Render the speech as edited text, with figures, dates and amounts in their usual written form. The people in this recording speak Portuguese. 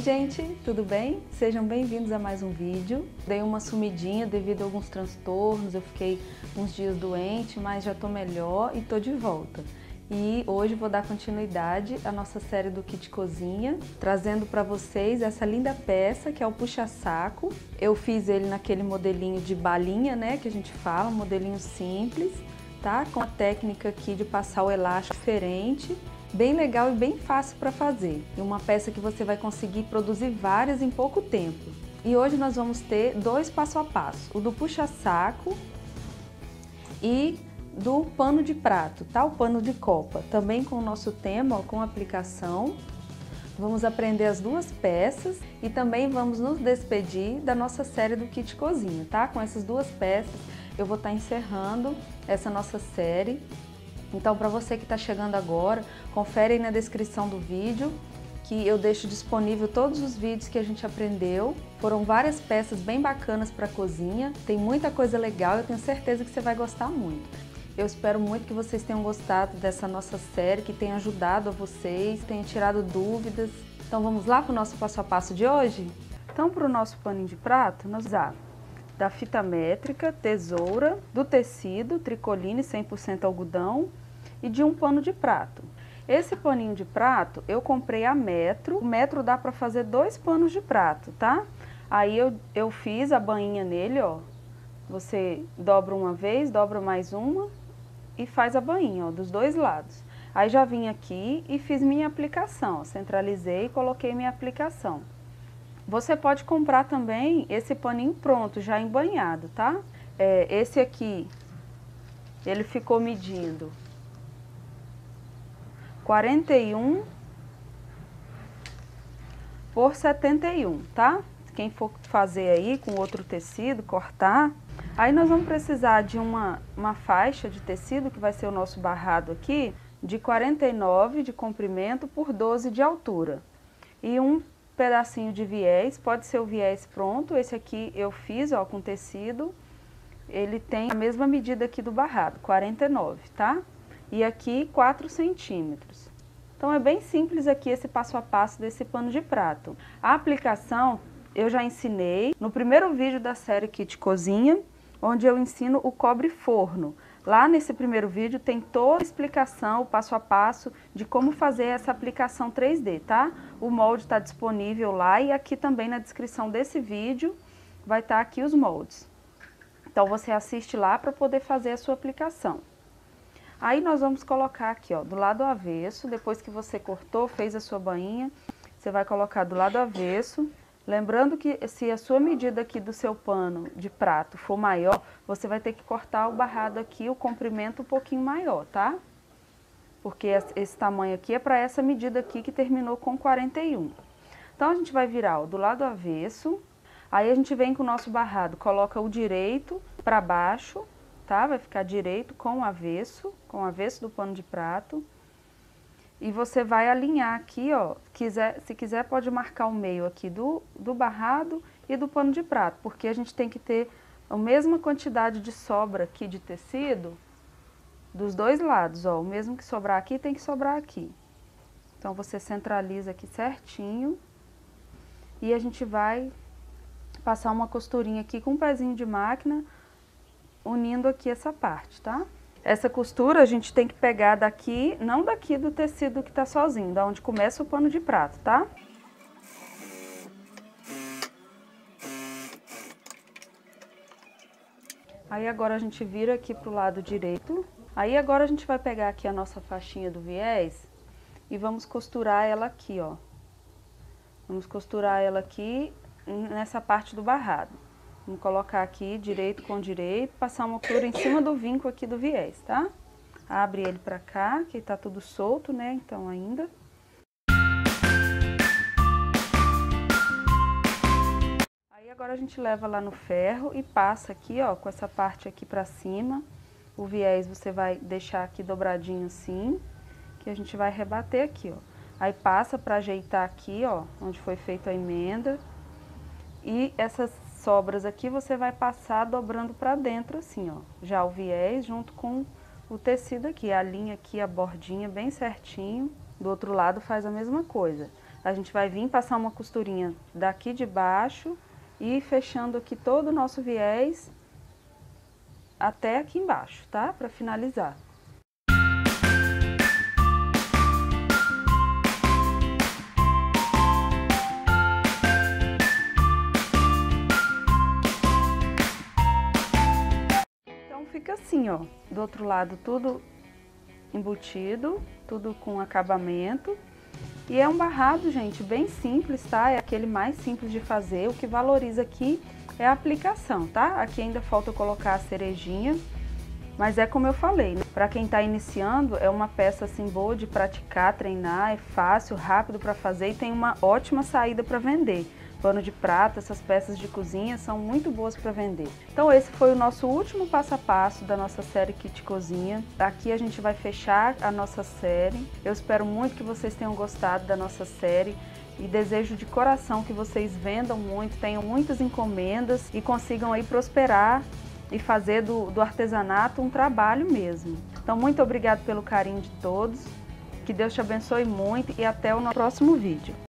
Oi gente, tudo bem? Sejam bem-vindos a mais um vídeo. Dei uma sumidinha devido a alguns transtornos, eu fiquei uns dias doente, mas já tô melhor e tô de volta. E hoje vou dar continuidade à nossa série do kit cozinha, trazendo para vocês essa linda peça que é o puxa-saco. Eu fiz ele naquele modelinho de balinha, né, que a gente fala, modelinho simples, tá? Com a técnica aqui de passar o elástico diferente, bem legal e bem fácil para fazer. E uma peça que você vai conseguir produzir várias em pouco tempo. E hoje nós vamos ter dois passo a passo, o do puxa-saco e do pano de prato, tá? O pano de copa, também com o nosso tema, ó, com aplicação. Vamos aprender as duas peças e também vamos nos despedir da nossa série do kit cozinha, tá? Com essas duas peças eu vou estar encerrando essa nossa série. Então, para você que está chegando agora, confere aí na descrição do vídeo que eu deixo disponível todos os vídeos que a gente aprendeu. Foram várias peças bem bacanas para cozinha, tem muita coisa legal, eu tenho certeza que você vai gostar muito. Eu espero muito que vocês tenham gostado dessa nossa série, que tenha ajudado a vocês, tenha tirado dúvidas. Então vamos lá para o nosso passo a passo de hoje? Então, para o nosso paninho de prato, nós usamos da fita métrica, tesoura, do tecido, tricoline 100% algodão e de um pano de prato. Esse paninho de prato eu comprei a metro. O metro dá para fazer dois panos de prato, tá? Aí eu fiz a bainha nele, ó. Você dobra uma vez, dobra mais uma e faz a bainha, ó, dos dois lados. Aí já vim aqui e fiz minha aplicação, ó, centralizei e coloquei minha aplicação. Você pode comprar também esse paninho pronto, já embanhado, tá? Esse aqui, ele ficou medindo 41 por 71, tá? Quem for fazer aí com outro tecido, cortar. Aí nós vamos precisar de uma faixa de tecido, que vai ser o nosso barrado aqui, de 49 de comprimento por 12 de altura. E um pedacinho de viés, pode ser o viés pronto, esse aqui eu fiz, ó, com tecido. Ele tem a mesma medida aqui do barrado, 49, tá? E aqui 4 centímetros. Então é bem simples aqui esse passo a passo desse pano de prato. A aplicação eu já ensinei no primeiro vídeo da série Kit Cozinha, onde eu ensino o cobre-forno. Lá nesse primeiro vídeo tem toda a explicação, o passo a passo de como fazer essa aplicação 3D, tá? O molde está disponível lá e aqui também na descrição desse vídeo vai estar aqui os moldes. Então você assiste lá para poder fazer a sua aplicação. Aí nós vamos colocar aqui, ó, do lado avesso, depois que você cortou, fez a sua bainha, você vai colocar do lado avesso. Lembrando que se a sua medida aqui do seu pano de prato for maior, você vai ter que cortar o barrado aqui, o comprimento um pouquinho maior, tá? Porque esse tamanho aqui é para essa medida aqui que terminou com 41. Então a gente vai virar, ó, do lado avesso, aí a gente vem com o nosso barrado, coloca o direito para baixo, tá? Vai ficar direito com o avesso do pano de prato. E você vai alinhar aqui, ó, se quiser pode marcar o meio aqui do barrado e do pano de prato, porque a gente tem que ter a mesma quantidade de sobra aqui de tecido dos dois lados, ó, o mesmo que sobrar aqui tem que sobrar aqui. Então você centraliza aqui certinho e a gente vai passar uma costurinha aqui com um pezinho de máquina, unindo aqui essa parte, tá? Essa costura a gente tem que pegar daqui, não daqui do tecido que tá sozinho, da onde começa o pano de prato, tá? Aí agora a gente vira aqui pro lado direito. Aí agora a gente vai pegar aqui a nossa faixinha do viés e vamos costurar ela aqui, ó. Vamos costurar ela aqui nessa parte do barrado. Vamos colocar aqui direito com direito, passar uma costura em cima do vinco aqui do viés, tá? Abre ele pra cá, que tá tudo solto, né? Então ainda. Aí agora a gente leva lá no ferro e passa aqui, ó, com essa parte aqui pra cima. O viés você vai deixar aqui dobradinho assim, que a gente vai rebater aqui, ó. Aí passa pra ajeitar aqui, ó, onde foi feita a emenda. E essas sobras aqui você vai passar dobrando pra dentro assim, ó, já o viés junto com o tecido aqui, a linha aqui, a bordinha bem certinho. Do outro lado faz a mesma coisa. a gente vai vir passar uma costurinha daqui de baixo e fechando aqui todo o nosso viés até aqui embaixo, tá? Para finalizar. Então fica assim, ó, do outro lado tudo embutido, tudo com acabamento. E é um barrado, gente, bem simples, tá? É aquele mais simples de fazer. O que valoriza aqui é a aplicação, tá? Aqui ainda falta colocar a cerejinha, mas é como eu falei, né? Pra quem tá iniciando, é uma peça, assim, boa de praticar, treinar, é fácil, rápido pra fazer e tem uma ótima saída pra vender. Pano de prato, essas peças de cozinha são muito boas para vender. Então esse foi o nosso último passo a passo da nossa série Kit Cozinha. Aqui a gente vai fechar a nossa série. Eu espero muito que vocês tenham gostado da nossa série e desejo de coração que vocês vendam muito, tenham muitas encomendas e consigam aí prosperar e fazer do artesanato um trabalho mesmo. Então muito obrigado pelo carinho de todos, que Deus te abençoe muito e até o nosso próximo vídeo.